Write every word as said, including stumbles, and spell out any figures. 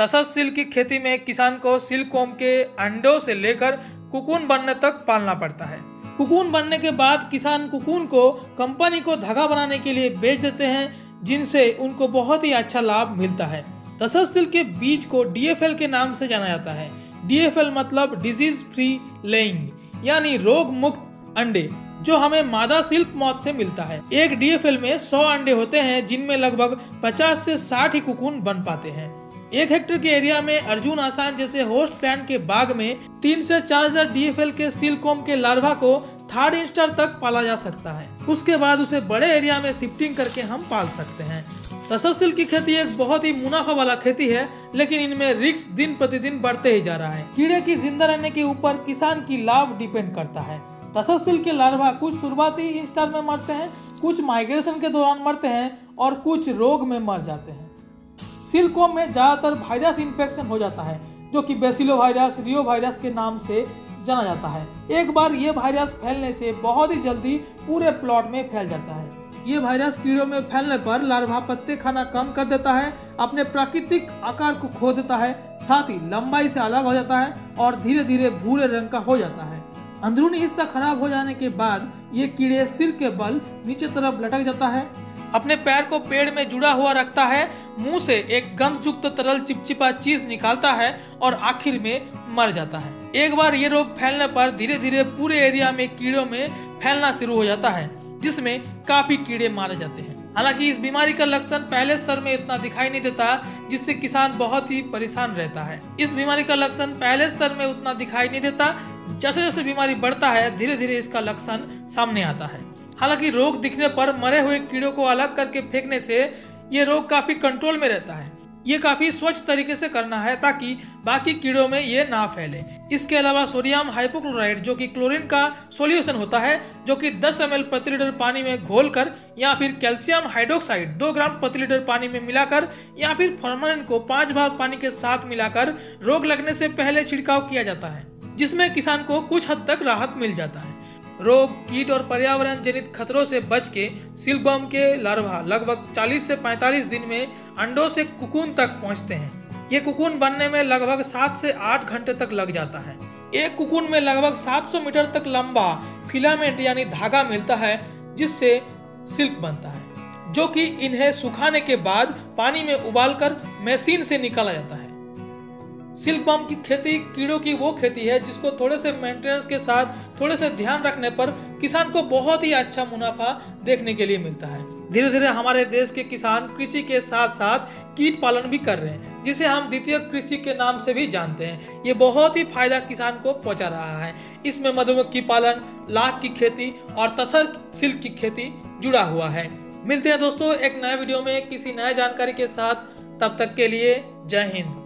तसर silk की खेती में किसान को सिल्कॉम के अंडों से लेकर कुकून बनने तक पालना पड़ता है। कुकून बनने के बाद किसान कुकून को कंपनी को धागा बनाने के लिए बेच देते हैं, जिनसे उनको बहुत ही अच्छा लाभ मिलता है। तसर सिल्क के बीज को डी एफ एल के नाम से जाना जाता है। डी एफ एल मतलब डिजीज फ्री लेइंग, यानी रोग मुक्त अंडे, जो हमें मादा सिल्क मौत से मिलता है। एक डी एफ एल में सौ अंडे होते हैं, जिनमें लगभग पचास से साठ ही कुकून बन पाते हैं। एक हेक्टेयर के एरिया में अर्जुन आसान जैसे होस्ट प्लांट के बाग में तीन से चार हजार डी एफ एल के सिल्कॉम के लार्वा को थर्ड इंस्टर तक पाला जा सकता है। उसके बाद उसे बड़े एरिया में शिफ्टिंग करके हम पाल सकते हैं। तसर सिल्क की खेती एक बहुत ही मुनाफा वाला खेती है, लेकिन इनमें रिस्क दिन प्रतिदिन बढ़ते ही जा रहा है। कीड़े की जिंदा रहने के ऊपर किसान की लाभ डिपेंड करता है। तसर सिल्क के लार्वा कुछ शुरुआती इंस्टार में मरते हैं, कुछ माइग्रेशन के दौरान मरते हैं और कुछ रोग में मर जाते हैं। सिल्कॉम में ज़्यादातर वायरस इन्फेक्शन हो जाता है, जो कि बेसिलो वायरस, रियो वायरस के नाम से जाना जाता है। एक बार ये वायरस फैलने से बहुत ही जल्दी पूरे प्लॉट में फैल जाता है। ये वायरस कीड़ों में फैलने पर लार्वा पत्ते खाना कम कर देता है, अपने प्राकृतिक आकार को खो देता है, साथ ही लंबाई से अलग हो जाता है और धीरे धीरे भूरे रंग का हो जाता है। अंदरूनी हिस्सा खराब हो जाने के बाद ये कीड़े सिर के बल नीचे तरफ लटक जाता है, अपने पैर को पेड़ में जुड़ा हुआ रखता है, मुंह से एक गंधयुक्त तरल चिपचिपा चीज निकालता है और आखिर में मर जाता है। एक बार ये रोग फैलने पर धीरे धीरे पूरे एरिया में कीड़ों में फैलना शुरू हो जाता है, जिसमें काफी कीड़े मारे जाते हैं। हालांकि इस बीमारी का लक्षण पहले स्तर में इतना दिखाई नहीं देता, जिससे किसान बहुत ही परेशान रहता है। इस बीमारी का लक्षण पहले स्तर में उतना दिखाई नहीं देता, जैसे जैसे बीमारी बढ़ता है धीरे धीरे इसका लक्षण सामने आता है। हालांकि रोग दिखने पर मरे हुए कीड़ों को अलग करके फेंकने से ये रोग काफी कंट्रोल में रहता है। ये काफी स्वच्छ तरीके से करना है ताकि बाकी कीड़ों में ये ना फैले। इसके अलावा सोडियम हाइपोक्लोराइट, जो कि क्लोरीन का सॉल्यूशन होता है, जो कि दस एम एल प्रति लीटर पानी में घोलकर या फिर कैल्शियम हाइड्रोक्साइड दो ग्राम प्रति लीटर पानी में मिलाकर या फिर फॉर्मालिन को पाँच बार पानी के साथ मिलाकर रोग लगने से पहले छिड़काव किया जाता है, जिसमें किसान को कुछ हद तक राहत मिल जाता है। रोग, कीट और पर्यावरण जनित खतरों से बच के सिल्कबॉम के लार्वा लगभग चालीस से पैंतालीस दिन में अंडों से कुकून तक पहुंचते हैं। ये कुकून बनने में लगभग सात से आठ घंटे तक लग जाता है। एक कुकून में लगभग सात सौ मीटर तक लंबा फिलामेंट यानी धागा मिलता है, जिससे सिल्क बनता है, जो कि इन्हें सुखाने के बाद पानी में उबालकर मशीन से निकाला जाता है। सिल्कबॉम की खेती कीड़ों की वो खेती है जिसको थोड़े से मेंटेनेंस के साथ थोड़े से ध्यान रखने पर किसान को बहुत ही अच्छा मुनाफा देखने के लिए मिलता है। धीरे धीरे हमारे देश के किसान कृषि के साथ साथ कीट पालन भी कर रहे हैं, जिसे हम द्वितीय कृषि के नाम से भी जानते हैं। ये बहुत ही फायदा किसान को पहुंचा रहा है। इसमें मधुमक्खी पालन, लाख की खेती और तसर सिल्क की खेती जुड़ा हुआ है। मिलते हैं दोस्तों एक नए वीडियो में किसी नए जानकारी के साथ। तब तक के लिए जय हिंद।